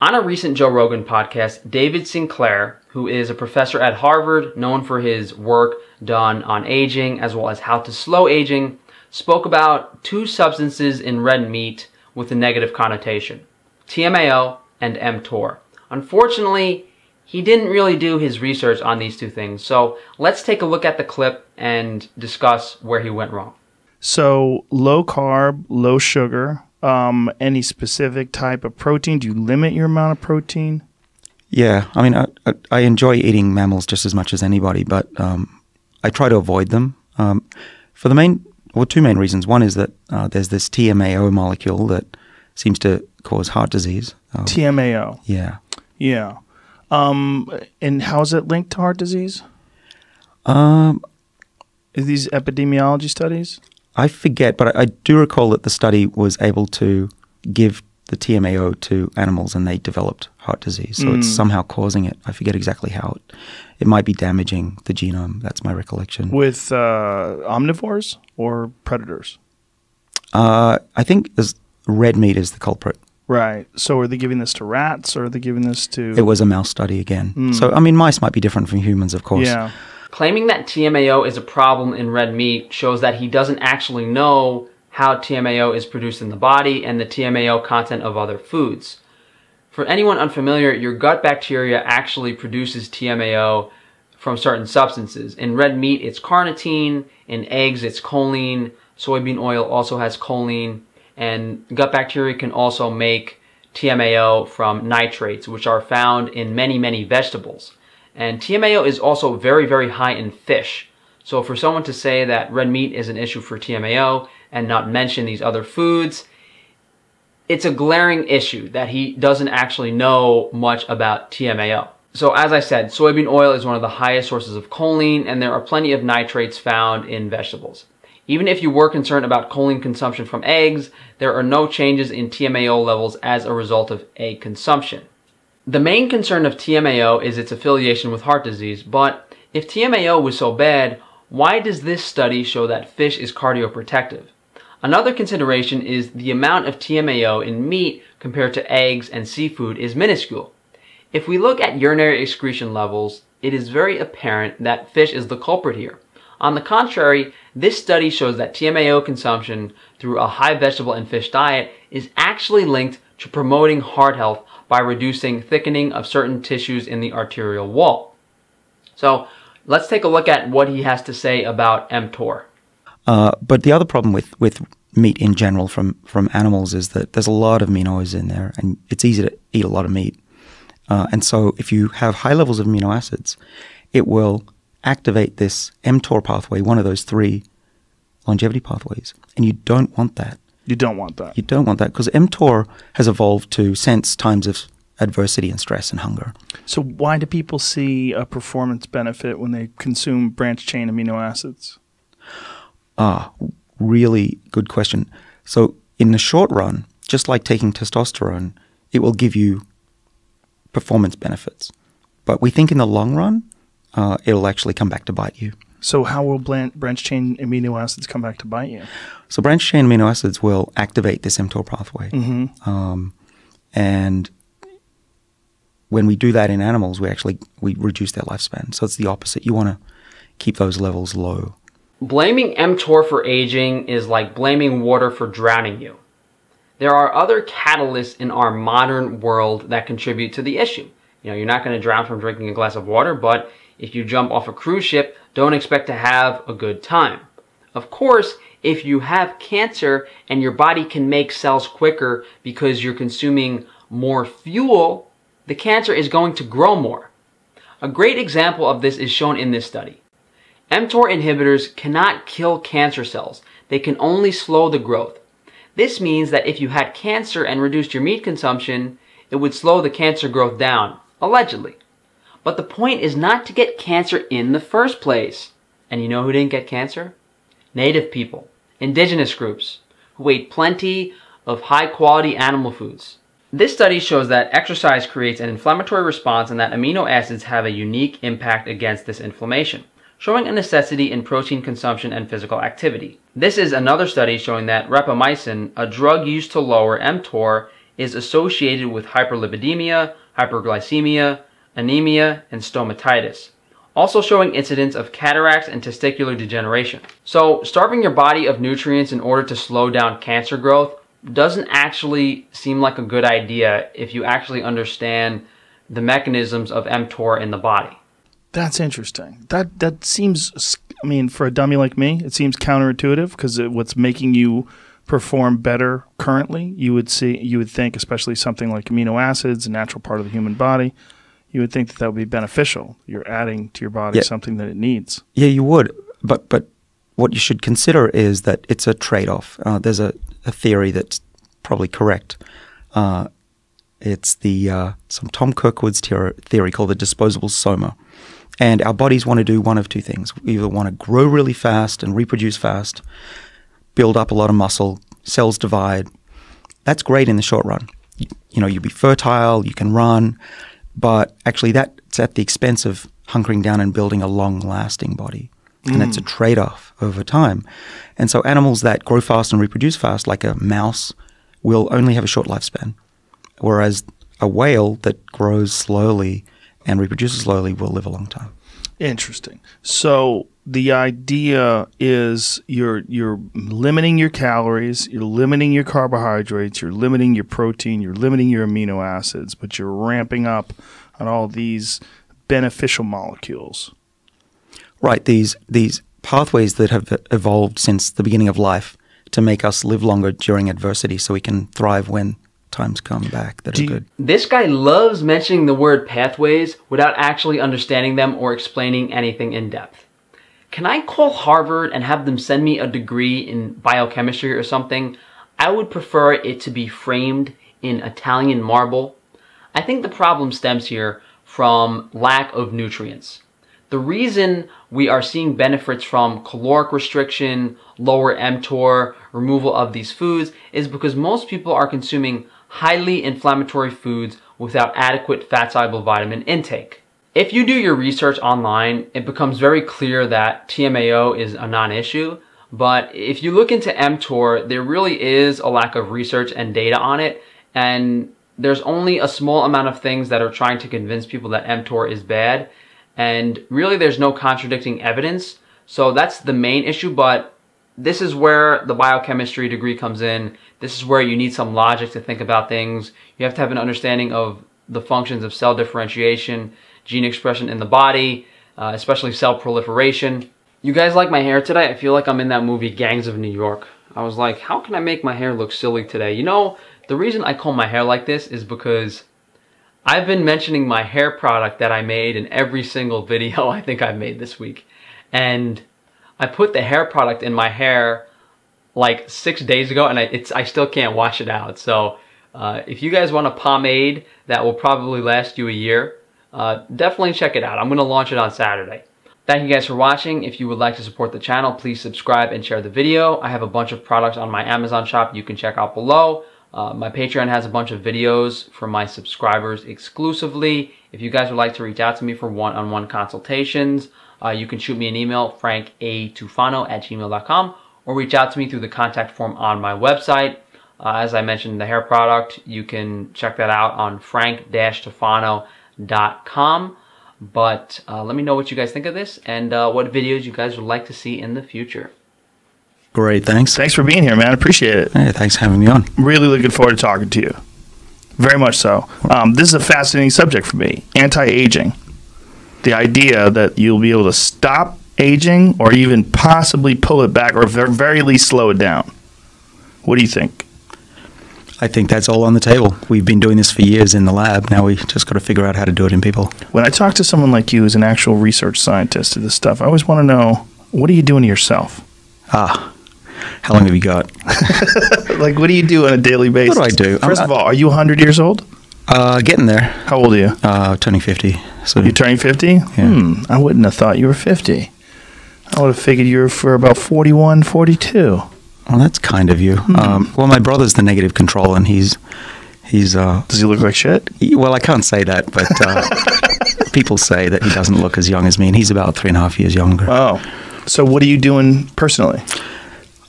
On a recent Joe Rogan podcast, David Sinclair, who is a professor at Harvard, known for his work done on aging as well as how to slow aging, spoke about two substances in red meat with a negative connotation, TMAO and mTOR. Unfortunately, he didn't really do his research on these two things, so let's take a look at the clip and discuss where he went wrong. So low carb, low sugar, any specific type of protein? Do you limit your amount of protein? Yeah, I mean, I enjoy eating mammals just as much as anybody, but I try to avoid them for the two main reasons. One is that there's this TMAO molecule that seems to cause heart disease. TMAO. Yeah. Yeah. And how is it linked to heart disease? Is these epidemiology studies? I forget, but I do recall that the study was able to give the TMAO to animals and they developed heart disease. So it's somehow causing it. I forget exactly how. It might be damaging the genome. That's my recollection. With omnivores or predators? I think red meat is the culprit. Right. So are they giving this to rats or are they giving this to... It was a mouse study again. So, I mean, mice might be different from humans, of course. Yeah. Claiming that TMAO is a problem in red meat shows that he doesn't actually know how TMAO is produced in the body and the TMAO content of other foods. For anyone unfamiliar, your gut bacteria actually produces TMAO from certain substances. In red meat, it's carnitine. In eggs, it's choline. Soybean oil also has choline. And gut bacteria can also make TMAO from nitrates, which are found in many, many vegetables. And TMAO is also very, very high in fish. So for someone to say that red meat is an issue for TMAO and not mention these other foods, it's a glaring issue that he doesn't actually know much about TMAO. So as I said, soybean oil is one of the highest sources of choline, and there are plenty of nitrates found in vegetables. Even if you were concerned about choline consumption from eggs, there are no changes in TMAO levels as a result of egg consumption. The main concern of TMAO is its affiliation with heart disease, but if TMAO was so bad, why does this study show that fish is cardioprotective? Another consideration is the amount of TMAO in meat compared to eggs and seafood is minuscule. If we look at urinary excretion levels, it is very apparent that fish is the culprit here. On the contrary, this study shows that TMAO consumption through a high vegetable and fish diet is actually linked to promoting heart health by reducing thickening of certain tissues in the arterial wall. So let's take a look at what he has to say about mTOR. But the other problem with meat in general from animals is that there's a lot of amino acids in there, and it's easy to eat a lot of meat. And so if you have high levels of amino acids, it will activate this mTOR pathway, one of those three longevity pathways, and you don't want that. You don't want that. You don't want that because mTOR has evolved to sense times of adversity and stress and hunger. So why do people see a performance benefit when they consume branched-chain amino acids? Ah, really good question. So in the short run, just like taking testosterone, it will give you performance benefits. But we think in the long run, it'll actually come back to bite you. So how will branched-chain amino acids come back to bite you? So branched-chain amino acids will activate this mTOR pathway. And when we do that in animals, we reduce their lifespan. So it's the opposite. You want to keep those levels low. Blaming mTOR for aging is like blaming water for drowning you. There are other catalysts in our modern world that contribute to the issue. You know, you're not going to drown from drinking a glass of water, but if you jump off a cruise ship, don't expect to have a good time. Of course, if you have cancer and your body can make cells quicker because you're consuming more fuel, the cancer is going to grow more. A great example of this is shown in this study. mTOR inhibitors cannot kill cancer cells. They can only slow the growth. This means that if you had cancer and reduced your meat consumption, it would slow the cancer growth down, allegedly. But the point is not to get cancer in the first place. And you know who didn't get cancer? Native people, indigenous groups, who ate plenty of high-quality animal foods. This study shows that exercise creates an inflammatory response and that amino acids have a unique impact against this inflammation, showing a necessity in protein consumption and physical activity. This is another study showing that rapamycin, a drug used to lower mTOR, is associated with hyperlipidemia, hyperglycemia, anemia, and stomatitis, also showing incidence of cataracts and testicular degeneration. So starving your body of nutrients in order to slow down cancer growth doesn't actually seem like a good idea if you actually understand the mechanisms of mTOR in the body. That's interesting. That seems, I mean, for a dummy like me, it seems counterintuitive, because what's making you perform better currently, you would think, especially something like amino acids, a natural part of the human body, you would think that would be beneficial. You're adding to your body something that it needs. Yeah, you would. But what you should consider is that it's a trade-off. There's a theory that's probably correct. It's some Tom Kirkwood's theory called the disposable soma. And our bodies want to do one of two things. We either want to grow really fast and reproduce fast, build up a lot of muscle, cells divide. That's great in the short run. You know, you'll be fertile, you can run, but actually that's at the expense of hunkering down and building a long-lasting body. And that's a trade-off over time. And so animals that grow fast and reproduce fast, like a mouse, will only have a short lifespan, whereas a whale that grows slowly and reproduces slowly will live a long time. Interesting. So the idea is you're limiting your calories, you're limiting your carbohydrates, you're limiting your protein, you're limiting your amino acids, but you're ramping up on all these beneficial molecules. Right, these pathways that have evolved since the beginning of life to make us live longer during adversity so we can thrive when times come back that are good. This guy loves mentioning the word pathways without actually understanding them or explaining anything in depth. Can I call Harvard and have them send me a degree in biochemistry or something? I would prefer it to be framed in Italian marble. I think the problem stems here from lack of nutrients. The reason we are seeing benefits from caloric restriction, lower mTOR, removal of these foods is because most people are consuming highly inflammatory foods without adequate fat-soluble vitamin intake. If you do your research online, it becomes very clear that TMAO is a non-issue, but if you look into mTOR, there really is a lack of research and data on it, and there's only a small amount of things that are trying to convince people that mTOR is bad, and really there's no contradicting evidence, so that's the main issue, but this is where the biochemistry degree comes in. This is where you need some logic to think about things. You have to have an understanding of the functions of cell differentiation, gene expression in the body, especially cell proliferation. You guys like my hair today? I feel like I'm in that movie Gangs of New York. I was like, how can I make my hair look silly today? You know, the reason I comb my hair like this is because I've been mentioning my hair product that I made in every single video I think I've made this week. And I put the hair product in my hair like 6 days ago, and I still can't wash it out. So if you guys want a pomade that will probably last you a year, definitely check it out. I'm going to launch it on Saturday. Thank you guys for watching. If you would like to support the channel, please subscribe and share the video. I have a bunch of products on my Amazon shop you can check out below. My Patreon has a bunch of videos for my subscribers exclusively. If you guys would like to reach out to me for one-on-one consultations, you can shoot me an email, frankatufano@gmail.com, or reach out to me through the contact form on my website. As I mentioned, the hair product, you can check that out on frank-tufano.com. But let me know what you guys think of this and what videos you guys would like to see in the future. Great, thanks. Thanks for being here, man. I appreciate it. Hey, thanks for having me on. Really looking forward to talking to you. Very much so. This is a fascinating subject for me, anti-aging. The idea that you'll be able to stop aging or even possibly pull it back or at the very least slow it down. What do you think? I think that's all on the table. We've been doing this for years in the lab. Now we just got to figure out how to do it in people. When I talk to someone like you who's an actual research scientist to this stuff, I always want to know, what are you doing to yourself? Ah, how long have you got? Like, what do you do on a daily basis? What do I do? First of all, are you 100 years old? Getting there. How old are you? Turning 50. So you're turning 50? Yeah. I wouldn't have thought you were 50. I would have figured you were for about 41, 42. Well, that's kind of you. Well, my brother's the negative control, and he's does he look like shit? Well, I can't say that, but people say that he doesn't look as young as me, and he's about 3.5 years younger. Oh. So what are you doing personally?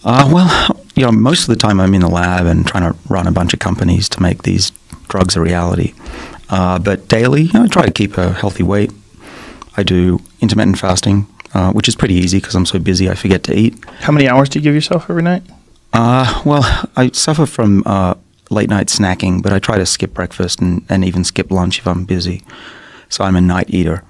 Well, you know, most of the time I'm in the lab and trying to run a bunch of companies to make these drugs a reality. But daily, you know, I try to keep a healthy weight. I do intermittent fasting, which is pretty easy because I'm so busy I forget to eat. How many hours do you give yourself every night? Well, I suffer from late night snacking, but I try to skip breakfast and even skip lunch if I'm busy. So I'm a night eater.